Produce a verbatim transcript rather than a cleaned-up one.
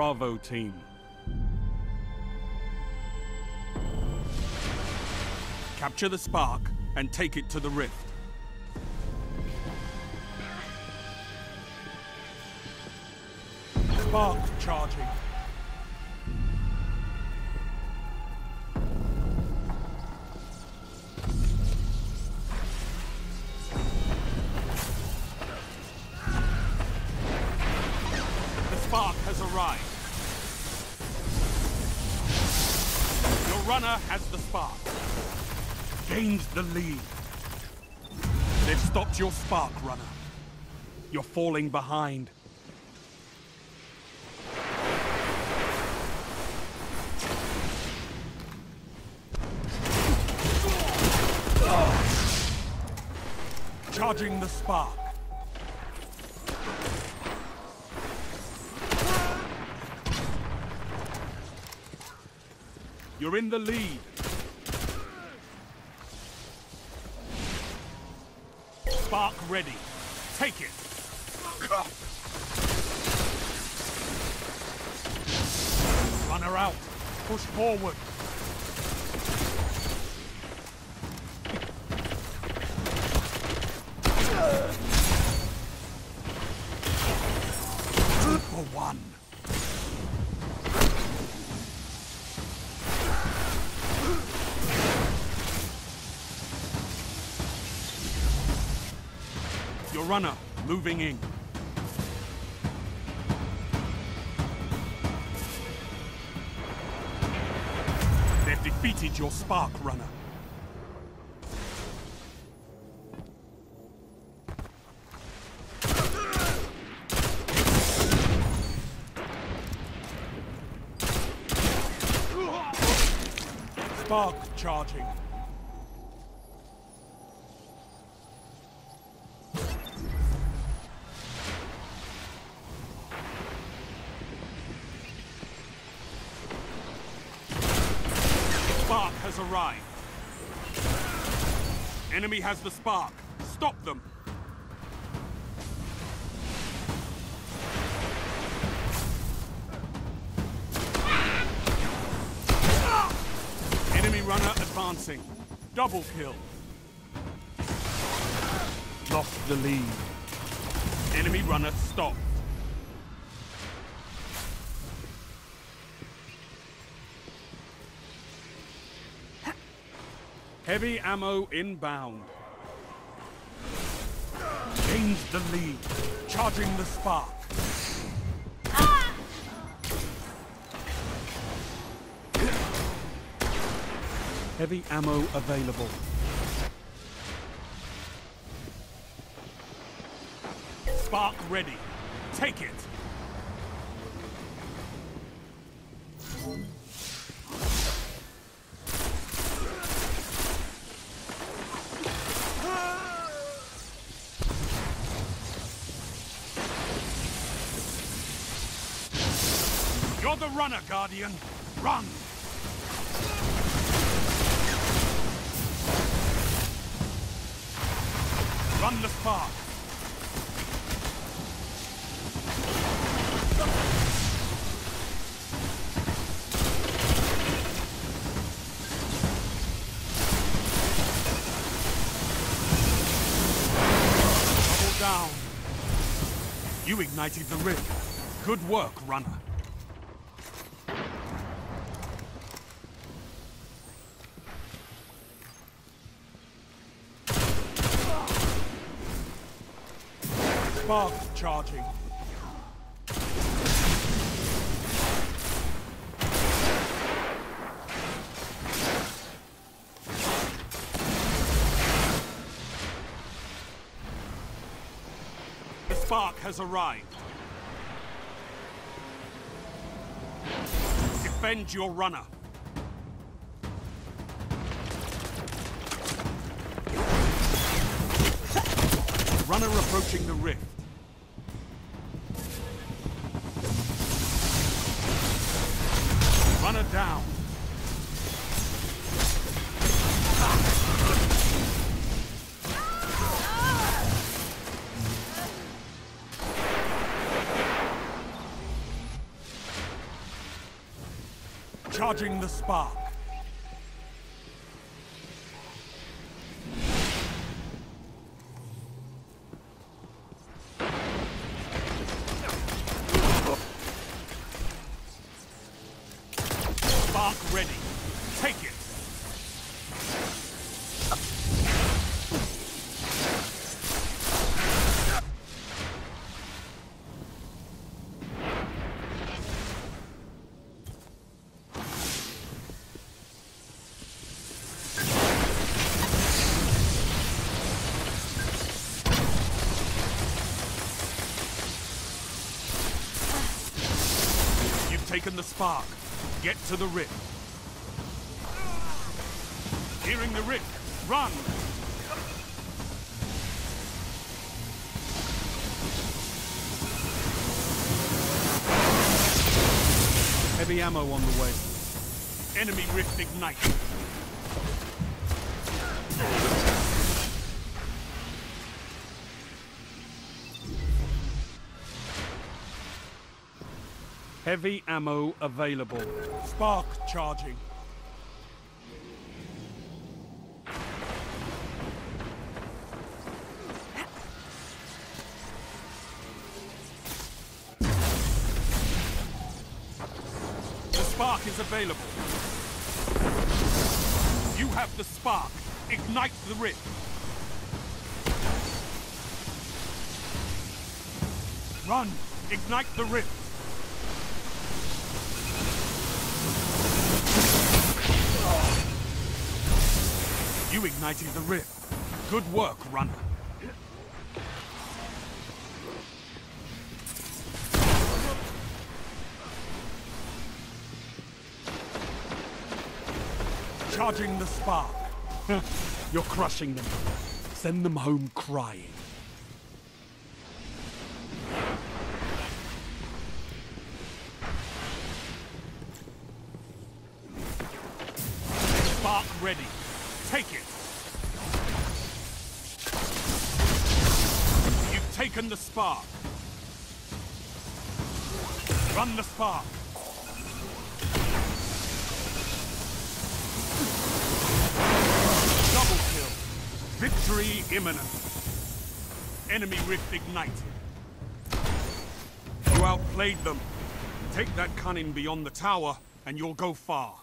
Bravo team. Capture the Spark and take it to the Rift. Spark charging. The Spark has arrived. Your runner has the Spark. Gains the lead. They've stopped your Spark, runner. You're falling behind. Charging the Spark. You're in the lead. Spark ready. Take it. Runner out. Push forward. Two for one. Your runner moving in. They've defeated your Spark, runner. Spark charging. Spark has arrived. Enemy has the Spark. Stop them. Enemy runner advancing. Double kill. Lost the lead. Enemy runner stopped. Heavy ammo inbound. Gains the lead. Charging the Spark. Ah! Heavy ammo available. Spark ready. Take it. You're the runner, Guardian. Run! Run the Spark. Double down. You ignited the Rift. Good work, runner. Spark charging. The Spark has arrived. Defend your runner. Runner approaching the Rift. Runner down. Charging the spark. Spark ready. Take it. Taken the spark. Get to the rift. Hearing the rift. Run! Heavy ammo on the way. Enemy rift ignite. Heavy ammo available. Spark charging. The spark is available. You have the spark. Ignite the rift. Run. Ignite the rift. You ignited the rift. Good work, runner. Charging the spark. You're crushing them. Send them home crying. Spark ready. Take it. You've taken the spark. Run the spark. Double kill. Victory imminent. Enemy rift ignited. You outplayed them. Take that cunning beyond the tower, and you'll go far.